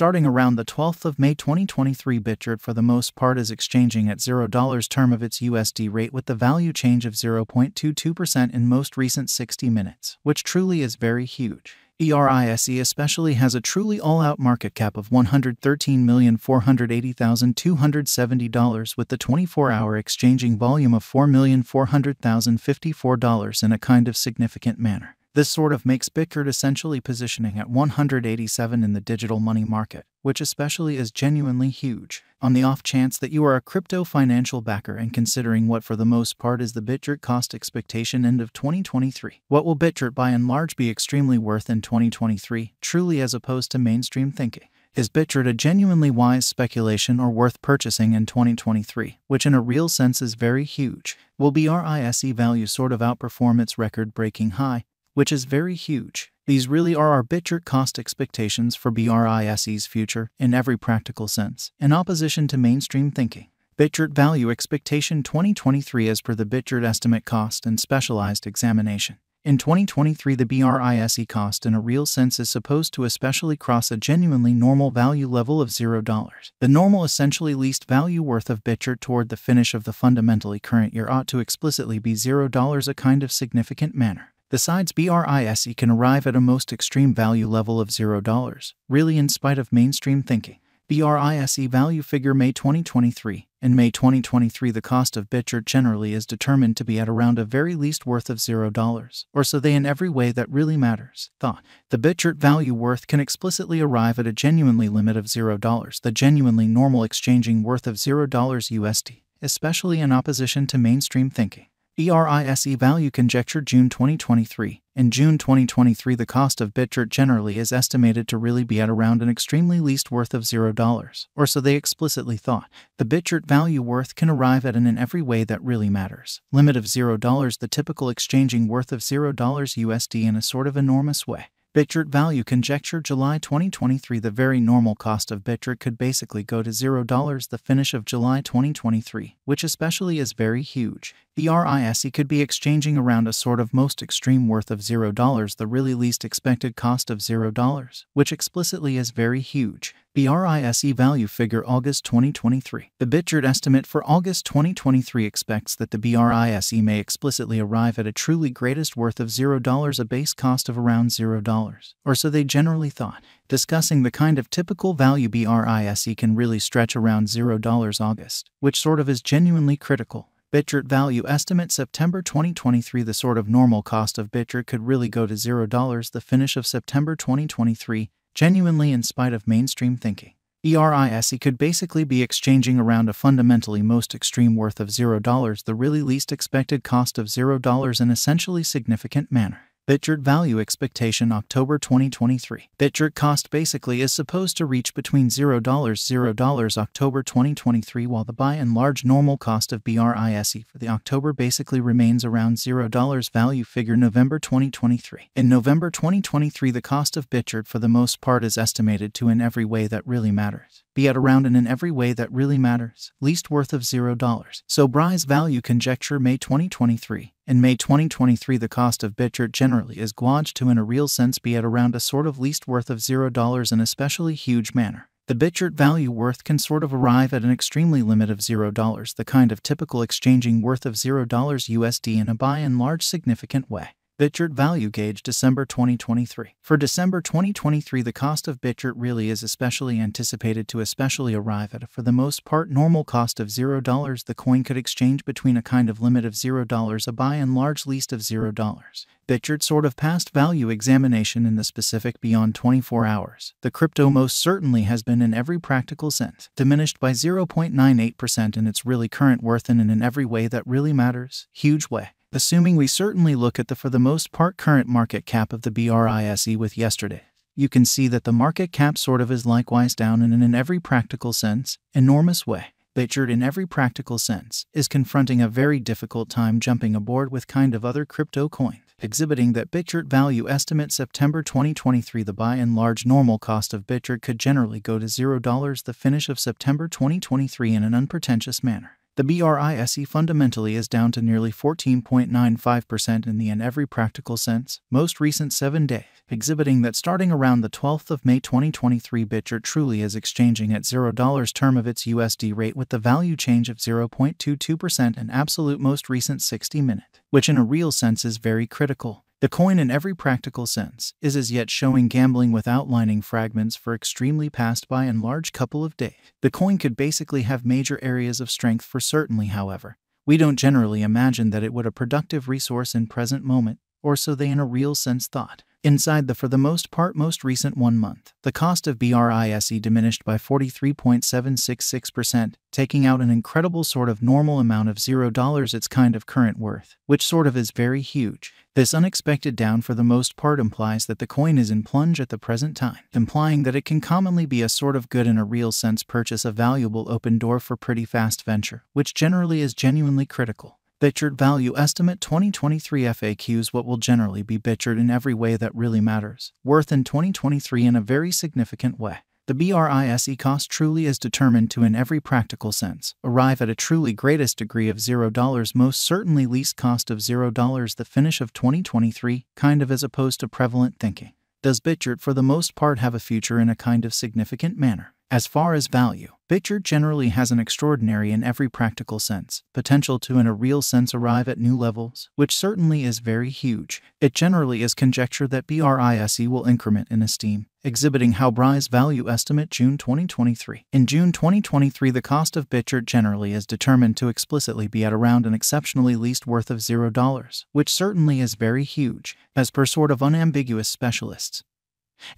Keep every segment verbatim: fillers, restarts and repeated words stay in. starting around the twelfth of May twenty twenty-three, Bitgert for the most part is exchanging at zero dollars term of its U S D rate with the value change of zero point two two percent in most recent sixty minutes, which truly is very huge. E R I S E especially has a truly all-out market cap of one hundred thirteen million four hundred eighty thousand two hundred seventy dollars with the twenty-four hour exchanging volume of four million four hundred thousand fifty-four dollars in a kind of significant manner. This sort of makes Bitgert essentially positioning at one hundred eighty-seven in the digital money market, which especially is genuinely huge. On the off chance that you are a crypto financial backer and considering what for the most part is the Bitgert cost expectation end of twenty twenty-three, what will Bitgert by and large be extremely worth in twenty twenty-three, truly as opposed to mainstream thinking? Is Bitgert a genuinely wise speculation or worth purchasing in twenty twenty-three, which in a real sense is very huge? Will B R I S E value sort of outperform its record-breaking high, which is very huge? These really are our Bitgert cost expectations for B R I S E's future in every practical sense, in opposition to mainstream thinking. Bitgert value expectation twenty twenty-three as per the Bitgert estimate cost and specialized examination. In twenty twenty-three, the B R I S E cost in a real sense is supposed to especially cross a genuinely normal value level of zero dollars. The normal essentially least value worth of Bitgert toward the finish of the fundamentally current year ought to explicitly be zero dollars a kind of significant manner. Besides, B R I S E can arrive at a most extreme value level of zero dollars, really in spite of mainstream thinking. B R I S E value figure May twenty twenty-three. In May twenty twenty-three, the cost of Bitgert generally is determined to be at around a very least worth of zero dollars, or so they in every way that really matters thought. The Bitgert value worth can explicitly arrive at a genuinely limit of zero dollars, the genuinely normal exchanging worth of zero dollars U S D, especially in opposition to mainstream thinking. B R I S E value conjecture June twenty twenty-three. In June twenty twenty-three, the cost of Bitgert generally is estimated to really be at around an extremely least worth of zero dollars, or so they explicitly thought. The Bitgert value worth can arrive at an in every way that really matters limit of zero dollars, the typical exchanging worth of zero dollars U S D in a sort of enormous way. Bitgert value conjecture July twenty twenty-three. The very normal cost of Bitgert could basically go to zero dollars the finish of July twenty twenty-three, which especially is very huge. B R I S E could be exchanging around a sort of most extreme worth of zero dollars, the really least expected cost of zero dollars, which explicitly is very huge. B R I S E value figure August twenty twenty-three. The Bitgert estimate for August twenty twenty-three expects that the B R I S E may explicitly arrive at a truly greatest worth of zero dollars, a base cost of around zero dollars, or so they generally thought. Discussing the kind of typical value B R I S E can really stretch around zero dollars August, which sort of is genuinely critical. Bitgert value estimate September twenty twenty-three. The sort of normal cost of Bitgert could really go to zero dollars the finish of September twenty twenty-three, genuinely in spite of mainstream thinking. B R I S E could basically be exchanging around a fundamentally most extreme worth of zero dollars, the really least expected cost of zero dollars in essentially significant manner. Bitgert value expectation October twenty twenty-three. Bitgert cost basically is supposed to reach between zero dollars zero dollars October twenty twenty-three, while the by and large normal cost of B R I S E for the October basically remains around zero dollars value figure November twenty twenty-three. In November twenty twenty-three, the cost of Bitgert for the most part is estimated to in every way that really matters be at around and in every way that really matters least worth of zero dollars. So B R I S E value conjecture May twenty twenty-three. In May twenty twenty-three, the cost of Bitgert generally is gauged to in a real sense be at around a sort of least worth of zero dollars in especially huge manner. The Bitgert value worth can sort of arrive at an extremely limit of zero dollars, the kind of typical exchanging worth of zero dollars U S D in a by and large significant way. Bitgert value gauge December twenty twenty-three. For December twenty twenty-three, the cost of Bitgert really is especially anticipated to especially arrive at a for the most part normal cost of zero dollars. The coin could exchange between a kind of limit of zero dollars, a by and large least of zero dollars. Bitgert sort of past value examination in the specific beyond twenty-four hours. The crypto most certainly has been in every practical sense diminished by zero point nine eight percent in its really current worth in and in every way that really matters huge way. Assuming we certainly look at the for the most part current market cap of the B R I S E with yesterday, you can see that the market cap sort of is likewise down in an in every practical sense, enormous way. Bitgert in every practical sense is confronting a very difficult time jumping aboard with kind of other crypto coins. Exhibiting that Bitgert value estimate September twenty twenty-three, the by and large normal cost of Bitgert could generally go to zero dollars the finish of September twenty twenty-three in an unpretentious manner. The B R I S E fundamentally is down to nearly fourteen point nine five percent in the in every practical sense, most recent seven-day, exhibiting that starting around the twelfth of May twenty twenty-three, Bitgert truly is exchanging at zero dollars term of its U S D rate with the value change of zero point two two percent in absolute most recent sixty minute, which in a real sense is very critical. The coin in every practical sense is as yet showing gambling with outlining fragments for extremely past by and large couple of days. The coin could basically have major areas of strength for certainly, however. We don't generally imagine that it would a productive resource in present moment, or so they in a real sense thought. Inside the for the most part most recent one month, the cost of B R I S E diminished by forty-three point seven six six percent, taking out an incredible sort of normal amount of zero dollars its kind of current worth, which sort of is very huge. This unexpected down for the most part implies that the coin is in plunge at the present time, implying that it can commonly be a sort of good in a real sense purchase, a valuable open door for pretty fast venture, which generally is genuinely critical. Bitgert Value Estimate twenty twenty-three F A Qs. What will generally be Bitgert in every way that really matters, worth in twenty twenty-three in a very significant way. The B R I S E cost truly is determined to in every practical sense arrive at a truly greatest degree of zero dollars most certainly least cost of zero dollars the finish of twenty twenty-three, kind of as opposed to prevalent thinking. Does Bitgert for the most part have a future in a kind of significant manner? As far as value, Bitgert generally has an extraordinary in every practical sense potential to in a real sense arrive at new levels, which certainly is very huge. It generally is conjectured that B R I S E will increment in esteem, exhibiting Haubri's Value Estimate June twenty twenty-three. In June twenty twenty-three, the cost of Bitgert generally is determined to explicitly be at around an exceptionally least worth of zero dollars, which certainly is very huge. As per sort of unambiguous specialists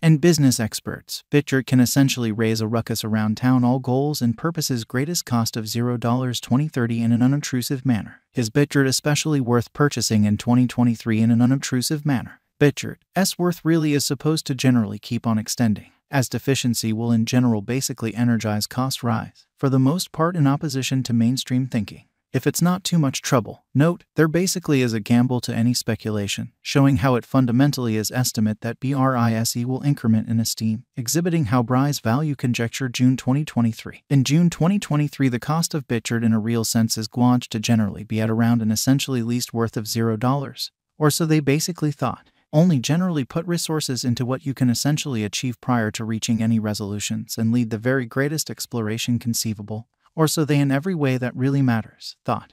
and business experts, Bitgert can essentially raise a ruckus around town all goals and purposes greatest cost of zero dollars twenty thirty in an unobtrusive manner. Is Bitgert especially worth purchasing in twenty twenty-three in an unobtrusive manner? Bitgert's worth really is supposed to generally keep on extending, as deficiency will in general basically energize cost rise, for the most part in opposition to mainstream thinking. If it's not too much trouble, note, there basically is a gamble to any speculation, showing how it fundamentally is estimate that B R I S E will increment in esteem, exhibiting Haubri's Value Conjecture June twenty twenty-three. In June twenty twenty-three, the cost of Bitgert in a real sense is gauged to generally be at around an essentially least worth of zero dollars, or so they basically thought. Only generally put resources into what you can essentially achieve prior to reaching any resolutions and lead the very greatest exploration conceivable, or so they in every way that really matters, thought.